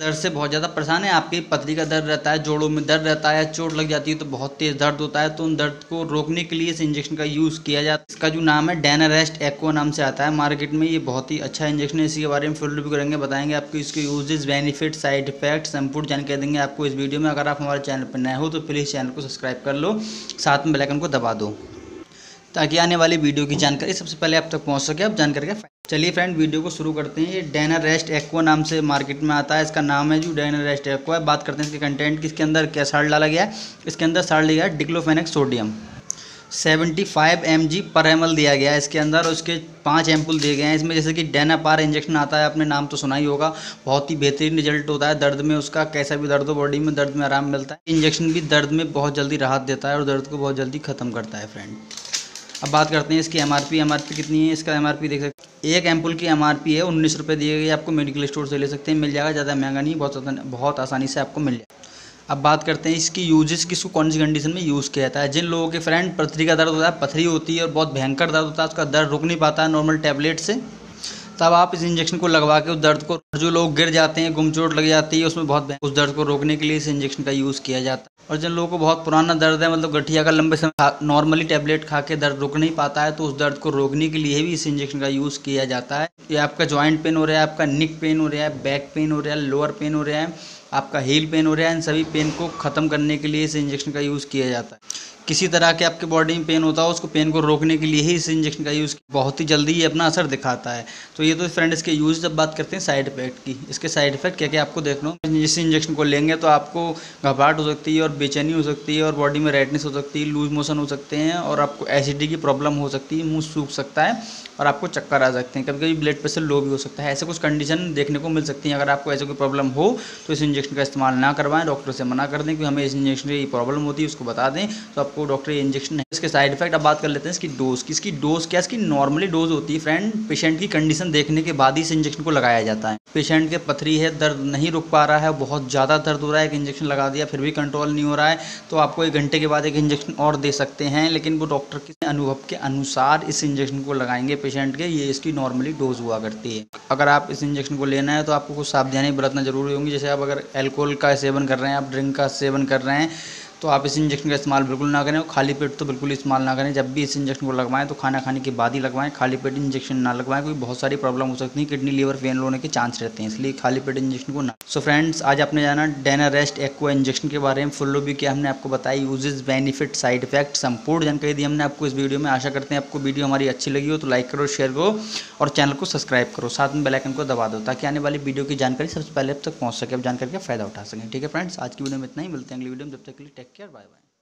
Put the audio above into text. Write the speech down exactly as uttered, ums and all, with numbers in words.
दर्द से बहुत ज़्यादा परेशान है, आपकी पथरी का दर्द रहता है, जोड़ों में दर्द रहता है, चोट लग जाती है तो बहुत तेज़ दर्द होता है, तो उन दर्द को रोकने के लिए इस इंजेक्शन का यूज़ किया जाता है। इसका जो नाम है डेना रेस्ट एक्वा नाम से आता है मार्केट में। ये बहुत ही अच्छा इंजेक्शन है, इसी के बारे में फुल रिव्यू करेंगे, बताएंगे आपको इसके यूजेज, बेनिफिट, साइड इफेक्ट, संपूर्ण जानकारी देंगे आपको इस वीडियो में। अगर आप हमारे चैनल पर नए हो तो प्लीज़ चैनल को सब्सक्राइब कर लो, साथ में बेल आइकन को दबा दो ताकि आने वाली वीडियो की जानकारी सबसे पहले आप तक पहुँच सके। आप जानकारी का चलिए फ्रेंड वीडियो को शुरू करते हैं। ये डेना रेस्ट एक्वा नाम से मार्केट में आता है, इसका नाम है जो डेना रेस्ट एक्वा। बात करते हैं इसके कंटेंट की, इसके अंदर क्या साल्ट डाला गया है। इसके अंदर साल्ट लिया है डिक्लोफेनेक सोडियम पचहत्तर एम जी पर एम एल दिया गया है इसके अंदर, और उसके पाँच एम्पुल दिए गए हैं इसमें। जैसे कि डेना पार इंजेक्शन आता है, आपने नाम तो सुना ही होगा, बहुत ही बेहतरीन रिजल्ट होता है दर्द में उसका। कैसा भी दर्द हो, बॉडी में दर्द में आराम मिलता है। इंजेक्शन भी दर्द में बहुत जल्दी राहत देता है और दर्द को बहुत जल्दी ख़त्म करता है फ्रेंड। अब बात करते हैं इसकी एमआरपी। एमआरपी कितनी है इसका, एमआरपी देख सकते हैं। एक एम्पुल की एमआरपी है उन्नीस रुपये दी गई, आपको मेडिकल स्टोर से ले सकते हैं, मिल जाएगा, ज़्यादा महंगा नहीं, बहुत बहुत आसानी से आपको मिल जाएगा। अब बात करते हैं इसकी यूजेस, किसको कौन सी कंडीशन में यूज़ किया जाता है। जिन लोगों के फ्रेंड पथरी का दर्द होता है, पथरी होती है और बहुत भयंकर दर्द होता है, उसका दर्द रुक नहीं पाता है नॉर्मल टैबलेट से, तब आप इस इंजेक्शन को लगवा के उस दर्द को, जो लोग गिर जाते हैं, गुम चोट लग जाती है उसमें, बहुत उस दर्द को रोकने के लिए इस इंजेक्शन का यूज़ किया जाता है। और जिन लोगों को बहुत पुराना दर्द है, मतलब गठिया का लंबे समय नॉर्मली टैबलेट खा के दर्द रुक नहीं पाता है, तो उस दर्द को रोकने के लिए भी इस इंजेक्शन का यूज़ किया जाता है। ये आपका जॉइंट पेन हो रहा है, आपका निक पेन हो रहा है, बैक पेन हो रहा है, लोअर पेन हो रहा है, आपका हील पेन हो रहा है, इन सभी पेन को ख़त्म करने के लिए इस इंजेक्शन का यूज़ किया जाता है। किसी तरह के आपके बॉडी में पेन होता है, उसको पेन को रोकने के लिए ही इस इंजेक्शन का यूज़ बहुत ही जल्दी ये अपना असर दिखाता है। तो ये तो फ्रेंड इसके यूज़। जब बात करते हैं साइड इफेक्ट की, इसके साइड इफेक्ट क्या क्या आपको देखना हो। इस इंजेक्शन को लेंगे तो आपको घबराहट हो सकती है और बेचैनी हो सकती है और बॉडी में रेडनेस हो सकती है, लूज मोशन हो सकते हैं और आपको एसिडिटी की प्रॉब्लम हो सकती है, मुँह सूख सकता है और आपको चक्कर आ सकते हैं, कभी कभी ब्लड प्रेशर लो भी हो सकता है। ऐसे कुछ कंडीशन देखने को मिल सकती है। अगर आपको ऐसे कोई प्रॉब्लम हो तो इस इंजेक्शन का इस्तेमाल ना करवाएं, डॉक्टर से मना कर दें कि हमें इस इंजेक्शन की प्रॉब्लम होती है, उसको बता दें तो आपको डॉक्टर ये इंजेक्शन है। इसके साइड इफेक्ट अब बात कर लेते हैं इसकी डोज की। इसकी डोज क्या, इसकी नॉर्मली डोज होती है फ्रेंड, पेशेंट की कंडीशन देखने के बाद ही इस इंजेक्शन को लगाया जाता है। पेशेंट के पथरी है, दर्द नहीं रुक पा रहा है, बहुत ज़्यादा दर्द हो रहा है, एक इंजेक्शन लगा दिया फिर भी कंट्रोल नहीं हो रहा है, तो आपको एक घंटे के बाद एक इंजेक्शन और दे सकते हैं, लेकिन वो डॉक्टर के अनुभव के अनुसार इस इंजेक्शन को लगाएंगे पेशेंट के। ये इसकी नॉर्मली डोज हुआ करती है। अगर आप इस इंजेक्शन को लेना है तो आपको कुछ सावधानी बरतना जरूरी होंगी। जैसे आप अगर एल्कोहल का सेवन कर रहे हैं, आप ड्रिंक का सेवन कर रहे हैं, तो आप इस इंजेक्शन का इस्तेमाल बिल्कुल ना करें। खाली पेट तो बिल्कुल इस्तेमाल ना करें। जब भी इस इंजेक्शन को लगवाएं तो खाना खाने के बाद ही लगवाएं, खाली पेट इंजेक्शन ना लगवाएं, क्योंकि बहुत सारी प्रॉब्लम हो सकती है, किडनी लीवर फेल होने के चांस रहते हैं, इसलिए खाली पेट इंजेक्शन को ना। सो so फ्रेंड्स, आज आपने जाना डेना रेस्ट एक्वा इंजेक्शन के बारे में, फुल रिव्यू किया हमने, आपको बताया यूजेस, बेनिफिट, साइड इफेक्ट, संपूर्ण जानकारी दी हमने आपको इस वीडियो में। आशा करते हैं आपको वीडियो हमारी अच्छी लगी हो तो लाइक करो, शेयर करो और चैनल को सब्सक्राइब करो, साथ में बेल आइकन को दबा दो ताकि आने वाली वीडियो की जानकारी सबसे पहले आप तक पहुँच सके, आप जानकारी का फायदा उठा सकें। ठीक है फ्रेंड्स, आज की वीडियो में इतना ही, मिलते हैं अगली वीडियो में, जब तक के लिए टेक केयर, बाय बाय।